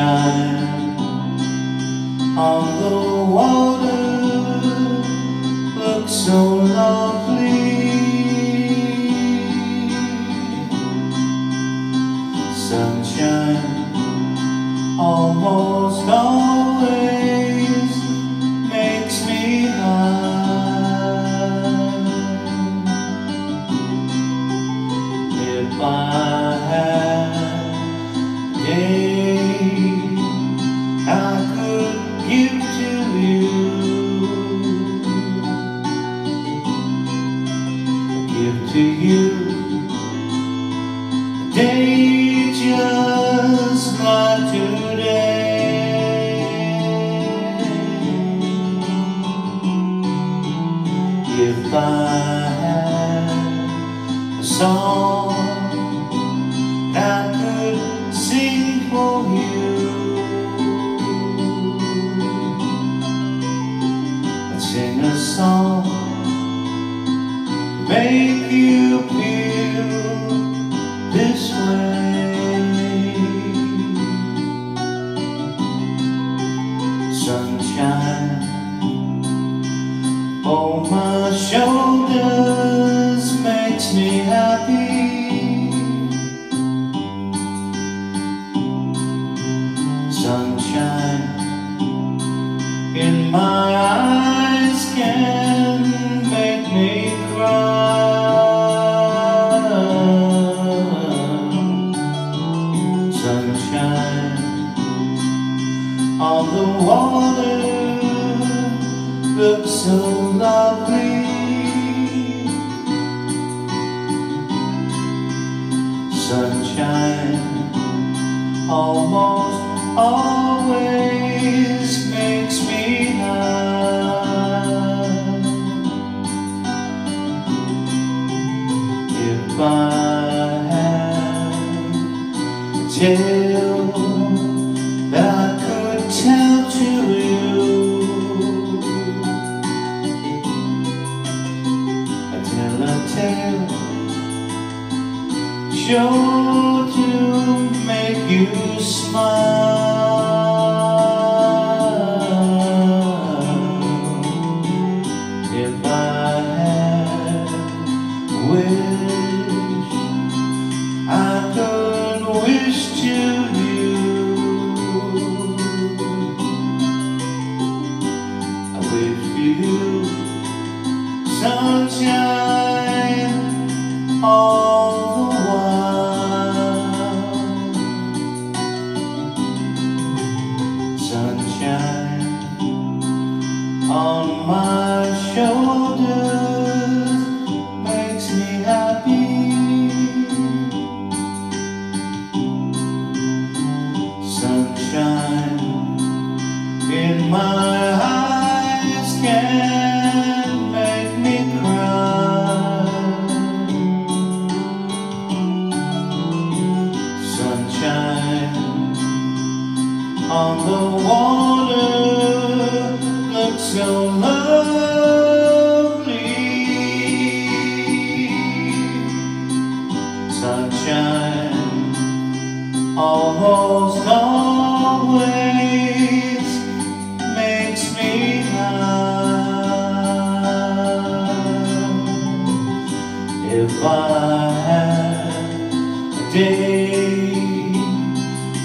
shine on the water, looks so lovely. Sunshine almost always makes me high. If I had days to you, a day just like today. If I had a song I could sing for you, I'd sing a song, make you feel this way. Sunshine on my shoulders makes me happy. Sunshine in my eyes can make me cry. On the water looks so lovely. Sunshine almost always makes me high. If I had a tale that tell to you, I tell a tale sure to make you smile. If I had a wish, I could wish to you, sunshine all the while. Sunshine on my shoulders makes me happy. Sunshine in my can make me cry. Sunshine on the water looks so lovely. Sunshine almost always makes me high. If I had a day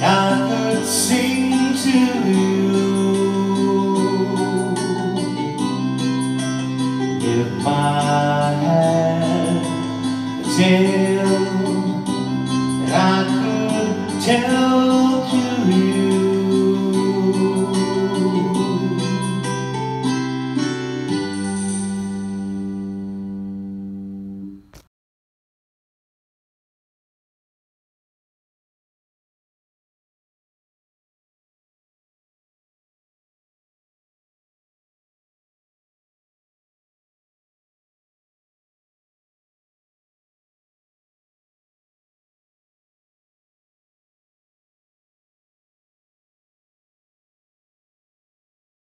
I could sing to you, if I had a tale that I could tell